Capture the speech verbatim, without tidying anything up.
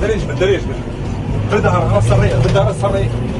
دريش بالدريش بالدريش بالدهر الصريع بالدهر الصريع.